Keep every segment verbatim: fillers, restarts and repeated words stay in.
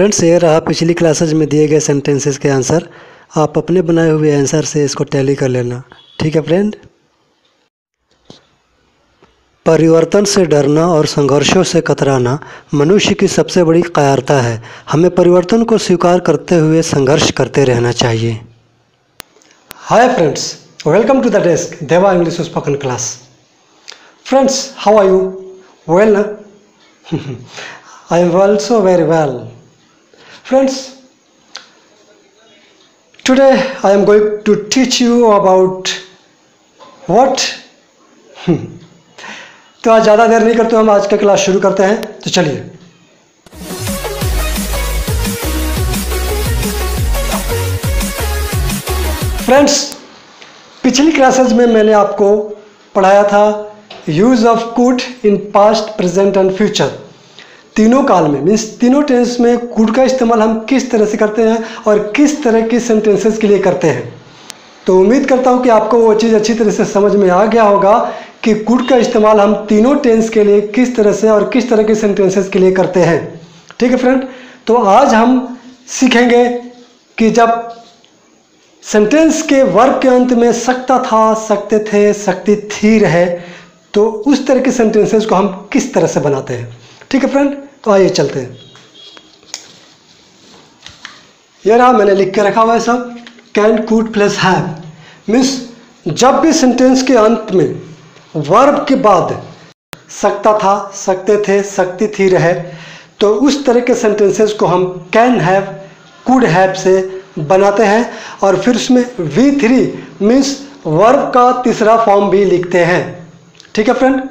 Friends, ये रहा पिछली क्लासेज में दिए गए सेंटेंसेस के आंसर। आप अपने बनाए हुए आंसर से इसको टैली कर लेना, ठीक है फ्रेंड। परिवर्तन से डरना और संघर्षों से कतराना मनुष्य की सबसे बड़ी कायरता है। हमें परिवर्तन को स्वीकार करते हुए संघर्ष करते रहना चाहिए। Hi friends, welcome to the desk Deva English spoken class. Friends, how are you? Well, I am also very well. Friends, today I am going to teach you about what. तो आज ज़्यादा देर नहीं करते, हम आज का क्लास शुरू करते हैं, तो चलिए। फ्रेंड्स, पिछली क्लासेज में मैंने आपको पढ़ाया था use of could in past, present and future, तीनों काल में, मीन्स तीनों टेंस में कुड का इस्तेमाल हम किस तरह से करते हैं और किस तरह की सेंटेंसेस के लिए करते हैं। तो उम्मीद करता हूँ कि आपको वो चीज़ अच्छी तरह से समझ में आ गया होगा कि कुड का इस्तेमाल हम तीनों टेंस के लिए किस तरह से और किस तरह के सेंटेंसेस के लिए करते हैं, ठीक है फ्रेंड। तो आज हम सीखेंगे कि जब सेंटेंस के वर्ब के अंत में सकता था, सकते थे, सकती थी रहे, तो उस तरह के सेंटेंसेस को हम किस तरह से बनाते हैं, ठीक है फ्रेंड। तो आइए चलते हैं। यह रहा, मैंने लिख के रखा हुआ है सब। Can, could plus have, means जब भी सेंटेंस के अंत में वर्ब के बाद सकता था, सकते थे, सकती थी रहे, तो उस तरह के सेंटेंसेस को हम कैन हैव, कुड हैव से बनाते हैं, और फिर उसमें वी थ्री मीन्स वर्ब का तीसरा फॉर्म भी लिखते हैं, ठीक है फ्रेंड।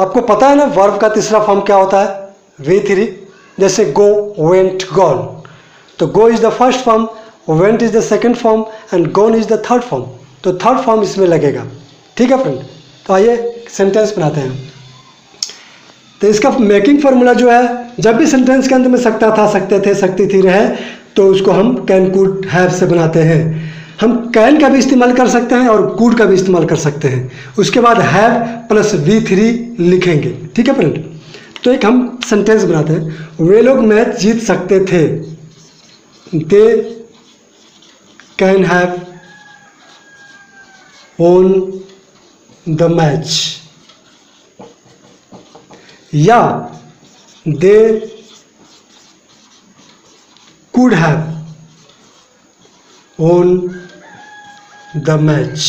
आपको पता है ना वर्ब का तीसरा फॉर्म क्या होता है, वी थ्री। जैसे गो, वेंट, गॉन, तो go is the first form, went is the second form and gone is the third form, तो थर्ड फॉर्म इसमें लगेगा, ठीक है फ्रेंड। तो आइए सेंटेंस बनाते हैं। तो इसका मेकिंग फार्मूला जो है, जब भी सेंटेंस के अंत में सकता था, सकते थे, सकती थी रहे, तो उसको हम कैन, कुड, हैव से बनाते हैं। हम कैन का भी इस्तेमाल कर सकते हैं और कुड का भी इस्तेमाल कर सकते हैं। उसके बाद हैव प्लस वी थ्री लिखेंगे, ठीक है फ्रेंड। तो एक हम सेंटेंस बनाते हैं, वे लोग मैच जीत सकते थे, They can have won the match, या they could have won the match,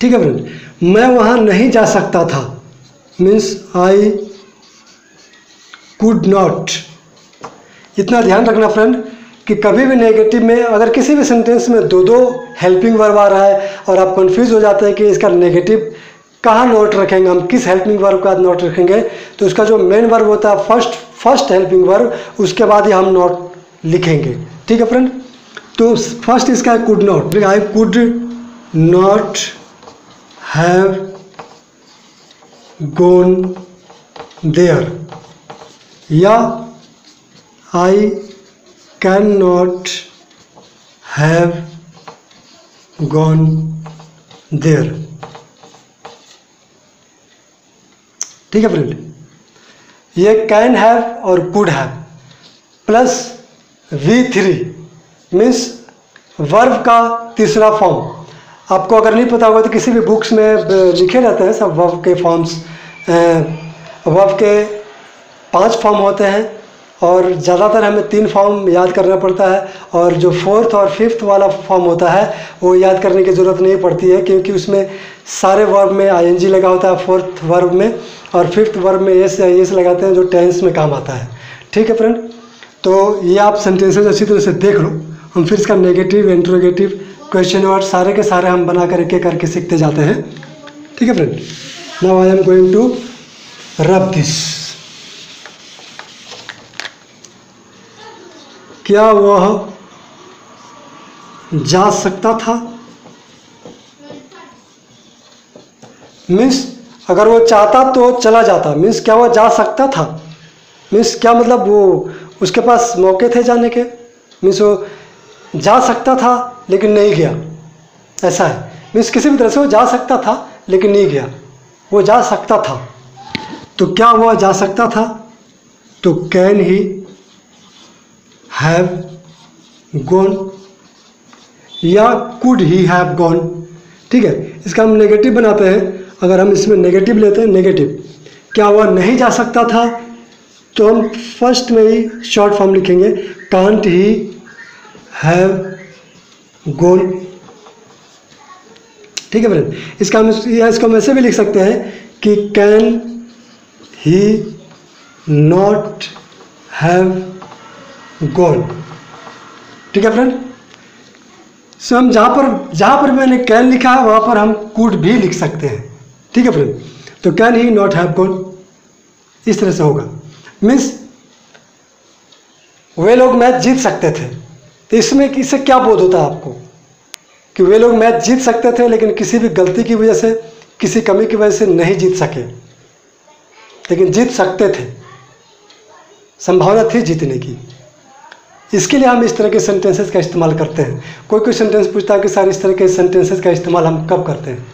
ठीक है फ्रेंड। मैं वहाँ नहीं जा सकता था, means I could not। इतना ध्यान रखना फ्रेंड कि कभी भी नेगेटिव में, अगर किसी भी सेंटेंस में दो दो हेल्पिंग वर्ब आ रहा है और आप कंफ्यूज हो जाते हैं कि इसका नेगेटिव कहाँ नोट रखेंगे, हम किस हेल्पिंग वर्ब का नोट रखेंगे, तो उसका जो मेन वर्ब होता है फर्स्ट फर्स्ट हेल्पिंग वर्ब, उसके बाद ही हम नोट लिखेंगे, ठीक है फ्रेंड। तो फर्स्ट इसका could not, I could not have gone there, या I cannot have gone there, ठीक है फ्रेंड। ये can have और could have plus V three means verb का तीसरा फॉर्म। आपको अगर नहीं पता होगा तो किसी भी बुक्स में लिखे रहते हैं सब वर्ब के फॉर्म्स। वर्ब के पांच फॉर्म होते हैं और ज़्यादातर हमें तीन फॉर्म याद करना पड़ता है, और जो फोर्थ और फिफ्थ वाला फॉर्म होता है वो याद करने की ज़रूरत नहीं पड़ती है, क्योंकि उसमें सारे वर्ब में आई एन जी लगा होता है फोर्थ वर्ब में, और फिफ्थ वर्ब में एस या एस लगाते हैं जो टेंस में काम आता है, ठीक है फ्रेंड। तो ये आप सेंटेंसेज अच्छी तरह से देख लो। हम फिर इसका नेगेटिव, इंट्रोगेटिव, क्वेश्चन वर्ड सारे के सारे हम बना करके करके सीखते जाते हैं, ठीक है friend. Now I am going to rub this. क्या वह जा सकता था, मीन्स अगर वो चाहता तो चला जाता, मीन्स क्या वह जा सकता था, मीन्स क्या मतलब वो उसके पास मौके थे जाने के, मीन्स वो जा सकता था लेकिन नहीं गया, ऐसा है। मीन्स किसी भी तरह से वो जा सकता था लेकिन नहीं गया, वो जा सकता था। तो क्या हुआ जा सकता था, तो कैन ही हैव गॉन या कुड ही हैव गॉन। ठीक है, इसका हम नेगेटिव बनाते हैं। अगर हम इसमें नेगेटिव लेते हैं, नेगेटिव क्या हुआ, नहीं जा सकता था, तो हम फर्स्ट में ही शॉर्ट फॉर्म लिखेंगे कांट ही हैव गॉन। ठीक है फ्रेंड, इसका हम या इसको हम ऐसे भी लिख सकते हैं कि can he not have gone. ठीक है फ्रेंड, सो so, हम जहाँ पर जहाँ पर मैंने कैन लिखा है वहाँ पर हम कुड भी लिख सकते हैं। ठीक है फ्रेंड, तो can he not have gone इस तरह से होगा। मीन्स वे लोग मैच जीत सकते थे। तो इसमें इससे क्या बोध होता है आपको कि वे लोग मैच जीत सकते थे लेकिन किसी भी गलती की वजह से, किसी कमी की वजह से नहीं जीत सके, लेकिन जीत सकते थे, संभावना थी जीतने की। इसके लिए हम इस तरह के सेंटेंसेस का इस्तेमाल करते हैं। कोई कोई सेंटेंस पूछता है कि सर इस तरह के सेंटेंसेस का इस्तेमाल हम कब करते हैं,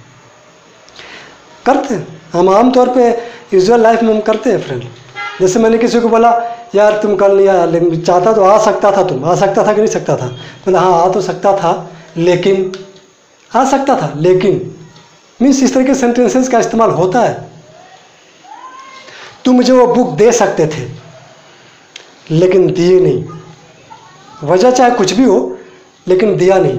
करते हैं हम आमतौर पे यूजुअल लाइफ में हम करते हैं फ्रेंड। जैसे मैंने किसी को बोला यार तुम कल नहीं आया, लेकिन चाहता तो आ सकता था, तुम आ सकता था कि नहीं सकता था, मतलब हाँ आ तो सकता था लेकिन, आ सकता था लेकिन, मीन्स इस तरह के सेंटेंसेस का इस्तेमाल होता है। तुम मुझे वो बुक दे सकते थे लेकिन दिए नहीं, वजह चाहे कुछ भी हो लेकिन दिया नहीं।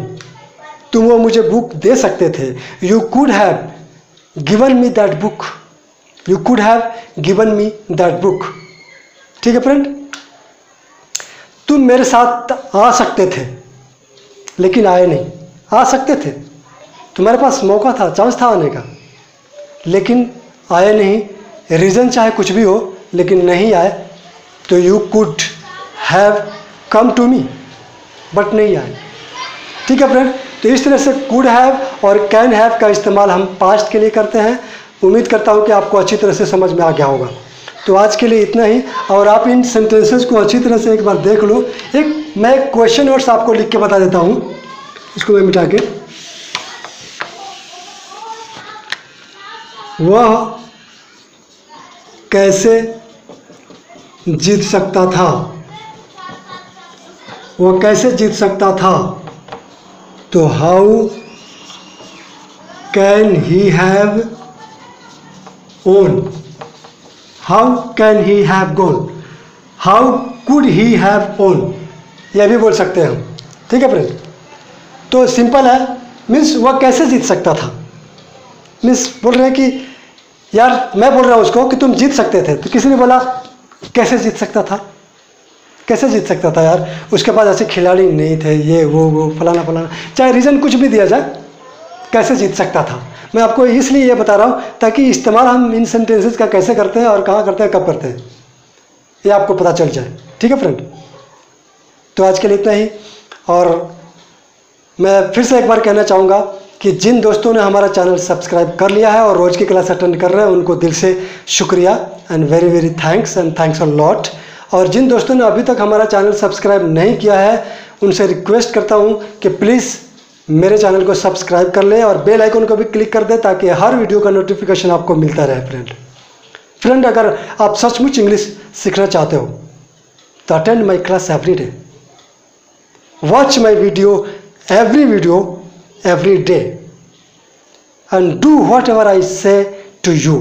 तुम वो मुझे बुक दे सकते थे, you could have given me that book, you could have given me that book. ठीक है फ्रेंड, तुम मेरे साथ आ सकते थे लेकिन आए नहीं। आ सकते थे, तुम्हारे पास मौका था, चांस था आने का, लेकिन आए नहीं। रीज़न चाहे कुछ भी हो लेकिन नहीं आए, तो you could have come to me, but नहीं आए। ठीक है फ्रेंड, तो इस तरह से कुड हैव और कैन हैव का इस्तेमाल हम पास्ट के लिए करते हैं। उम्मीद करता हूँ कि आपको अच्छी तरह से समझ में आ गया होगा। तो आज के लिए इतना ही, और आप इन सेंटेंसेस को अच्छी तरह से एक बार देख लो। एक मैं एक क्वेश्चन वर्ड्स आपको लिख के बता देता हूँ, इसको मैं मिटा के। वह कैसे जीत सकता था, वह कैसे जीत सकता था, तो how can he have won, how can he have gone, how could he have won, यह भी बोल सकते हैं हम। ठीक है फ्रेंड, तो सिंपल है, मीन्स वह कैसे जीत सकता था, मीन्स बोल रहे हैं कि यार मैं बोल रहा हूँ उसको कि तुम जीत सकते थे, तो किसी ने बोला कैसे जीत सकता था, कैसे जीत सकता था यार, उसके पास ऐसे खिलाड़ी नहीं थे, ये वो वो फलाना फलाना, चाहे रीज़न कुछ भी दिया जाए, कैसे जीत सकता था। मैं आपको इसलिए ये बता रहा हूँ ताकि इस्तेमाल हम इन सेंटेंसेस का कैसे करते हैं और कहाँ करते हैं, कब करते हैं, ये आपको पता चल जाए। ठीक है फ्रेंड, तो आज के लिए इतना ही। और मैं फिर से एक बार कहना चाहूँगा कि जिन दोस्तों ने हमारा चैनल सब्सक्राइब कर लिया है और रोज़ की क्लास अटेंड कर रहे हैं, उनको दिल से शुक्रिया, and very very thanks and thanks a lot. और जिन दोस्तों ने अभी तक हमारा चैनल सब्सक्राइब नहीं किया है, उनसे रिक्वेस्ट करता हूं कि प्लीज़ मेरे चैनल को सब्सक्राइब कर लें और बेल आइकन को भी क्लिक कर दें, ताकि हर वीडियो का नोटिफिकेशन आपको मिलता रहे। फ्रेंड फ्रेंड अगर आप सचमुच इंग्लिश सीखना चाहते हो तो attend my class every day, watch my video every video every day, and do whatever I say to you.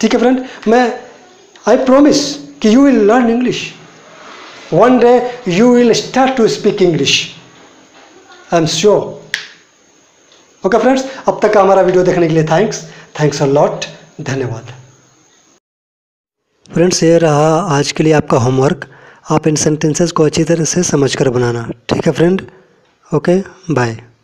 ठीक है फ्रेंड, मैं आई प्रोमिस कि you will learn English. One day you will start to speak English. I'm sure. Okay friends, अब तक हमारा video देखने के लिए thanks, thanks a lot, धन्यवाद। फ्रेंड्स ये रहा आज के लिए आपका होमवर्क। आप इन सेंटेंसेस को अच्छी तरह से समझकर बनाना। ठीक है फ्रेंड, ओके बाय।